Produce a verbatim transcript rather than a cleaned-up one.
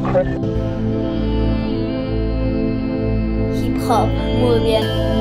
with Chris. Hip hop, muy bien.